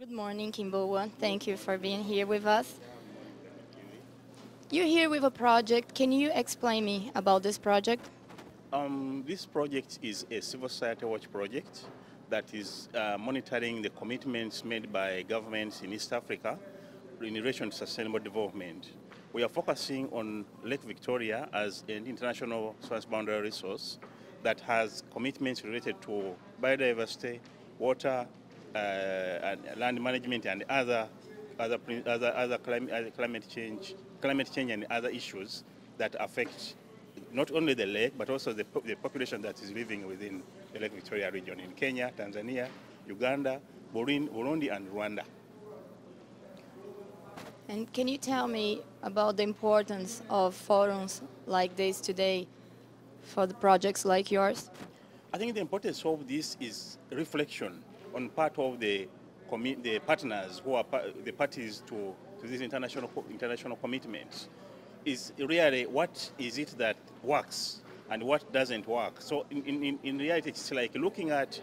Good morning, Kimbowa. Thank you for being here with us. You're here with a project. Can you explain me about this project? This project is a civil society watch project that is monitoring the commitments made by governments in East Africa in relation to sustainable development. We are focusing on Lake Victoria as an international transboundary resource that has commitments related to biodiversity, water, and land management, and other climate change and other issues that affect not only the lake, but also the population that is living within the Lake Victoria region in Kenya, Tanzania, Uganda, Burundi, and Rwanda. And can you tell me about the importance of forums like this today for the projects like yours? I think the importance of this is reflection on part of the partners who are the parties to these international commitments. Is really what is it that works and what doesn't work. So in reality, it's like looking at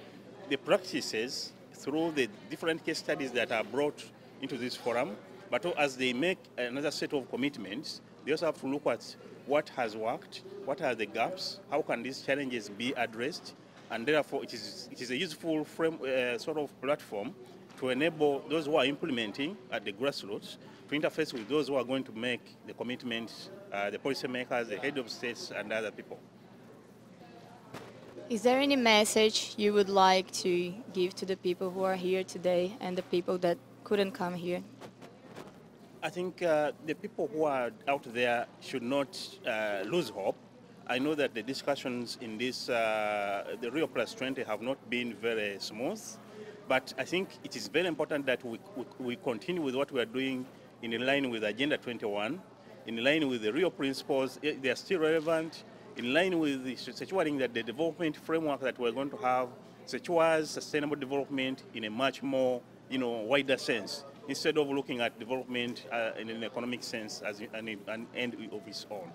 the practices through the different case studies that are brought into this forum, but as they make another set of commitments, they also have to look at what has worked, what are the gaps, how can these challenges be addressed, and therefore it is a useful platform to enable those who are implementing at the grassroots to interface with those who are going to make the commitments, the policymakers, the head of states, and other people. Is there any message you would like to give to the people who are here today and the people that couldn't come here? I think the people who are out there should not lose hope. I know that the discussions in this, the Rio+20 have not been very smooth. But I think it is very important that we continue with what we are doing in line with Agenda 21, in line with the Rio principles. They are still relevant, in line with securing that the development framework that we're going to have secures sustainable development in a much more wider sense, instead of looking at development in an economic sense as an end of its own.